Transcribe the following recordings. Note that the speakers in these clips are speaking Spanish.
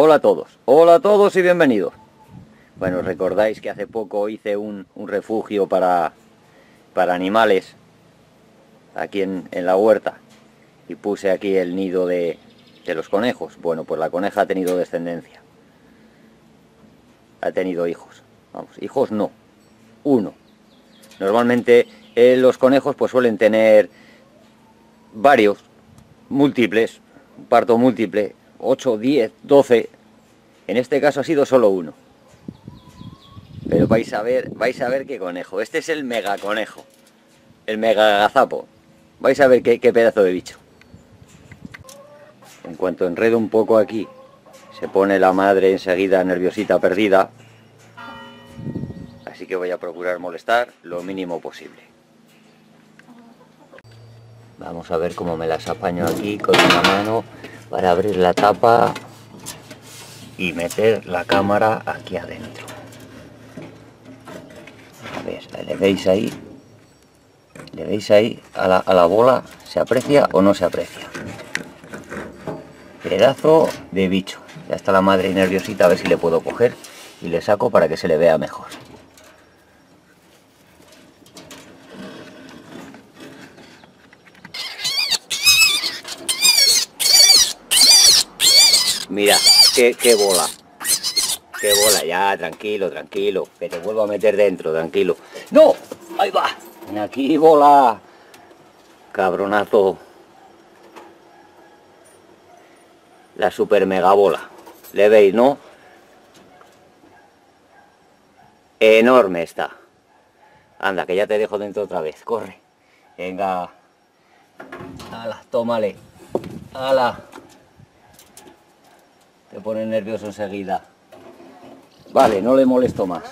Hola a todos y bienvenidos. Bueno, recordáis que hace poco hice un refugio para animales aquí en la huerta y puse aquí el nido de los conejos. Bueno, pues la coneja ha tenido descendencia, ha tenido hijos, vamos, hijos no, uno. Normalmente los conejos pues suelen tener varios, múltiples, parto múltiple, 8, 10, 12, en este caso ha sido solo uno. Pero vais a ver qué conejo. Este es el mega conejo, el mega gazapo. Vais a ver qué pedazo de bicho. En cuanto enredo un poco aquí, se pone la madre enseguida nerviosita, perdida. Así que voy a procurar molestar lo mínimo posible. Vamos a ver cómo me las apaño aquí con una mano, para abrir la tapa y meter la cámara aquí adentro. A ver, le veis ahí a la bola, ¿se aprecia o no se aprecia? Pedazo de bicho. Ya está la madre nerviosita, a ver si le puedo coger y le saco para que se le vea mejor. Mira, qué bola. Qué bola, ya, tranquilo, tranquilo. Que te vuelvo a meter dentro, tranquilo. ¡No! ¡Ahí va! Ven aquí, bola. Cabronazo. La super mega bola. ¿Le veis, no? Enorme está. Anda, que ya te dejo dentro otra vez. Corre. Venga. Ala, tómale. Ala. Te pone nervioso enseguida. Vale, no le molesto más.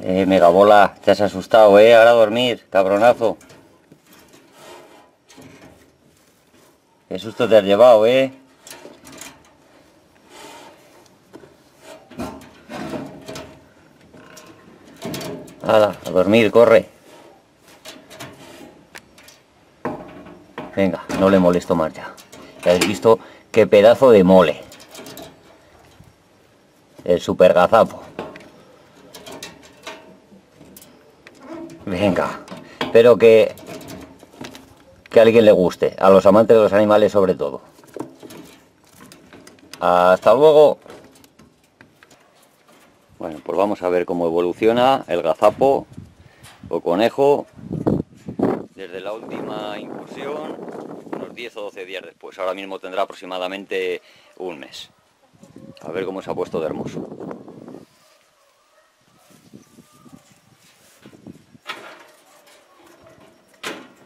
Megabola, te has asustado, ahora a dormir, cabronazo. Qué susto te has llevado, Hala, a dormir, corre. Venga, no le molesto más ya. Ya habéis visto qué pedazo de mole. El super gazapo. Venga, espero que a alguien le guste. A los amantes de los animales sobre todo. Hasta luego. Bueno, pues vamos a ver cómo evoluciona el gazapo o conejo. Desde la última incursión, unos 10 o 12 días después. Ahora mismo tendrá aproximadamente un mes. A ver cómo se ha puesto de hermoso.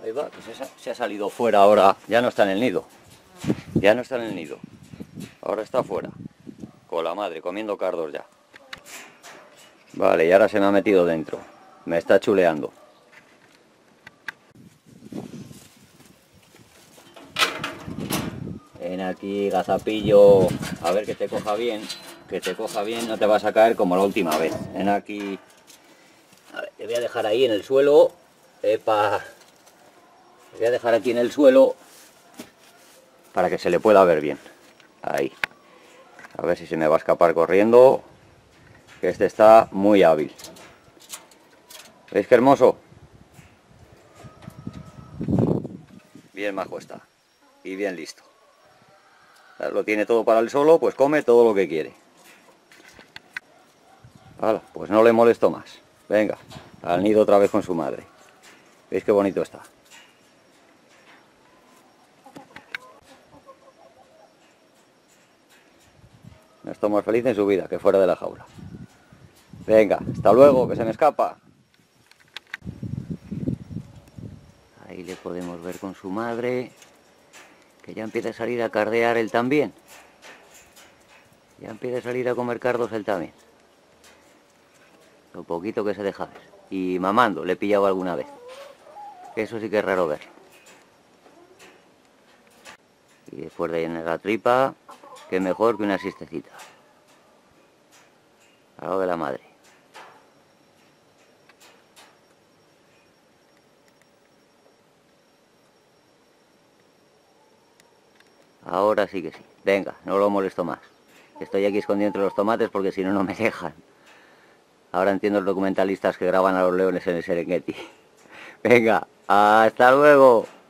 Ahí va, que se ha salido fuera ahora. Ya no está en el nido. Ya no está en el nido. Ahora está fuera. Con la madre, comiendo cardos ya. Vale, y ahora se me ha metido dentro. Me está chuleando. Ven aquí, gazapillo, a ver que te coja bien, no te vas a caer como la última vez. Ven aquí, a ver, te voy a dejar ahí en el suelo, epa, te voy a dejar aquí en el suelo para que se le pueda ver bien, ahí, a ver si se me va a escapar corriendo, que este está muy hábil. ¿Veis qué hermoso? Bien majo está y bien listo. Lo tiene todo para él solo, pues come todo lo que quiere. Hala, pues no le molesto más. Venga, al nido otra vez con su madre. ¿Veis qué bonito está? No está más feliz en su vida que fuera de la jaula. Venga, hasta luego, que se me escapa. Ahí le podemos ver con su madre, que ya empieza a salir a cardear él también. Ya empieza a salir a comer cardos él también. Lo poquito que se deja ver. Y mamando, le he pillado alguna vez. Eso sí que es raro ver. Y después de llenar la tripa, que mejor que una siestecita. Al lado de la madre. Ahora sí que sí. Venga, no lo molesto más. Estoy aquí escondido entre los tomates porque si no, no me dejan. Ahora entiendo los documentalistas que graban a los leones en el Serengeti. Venga, hasta luego.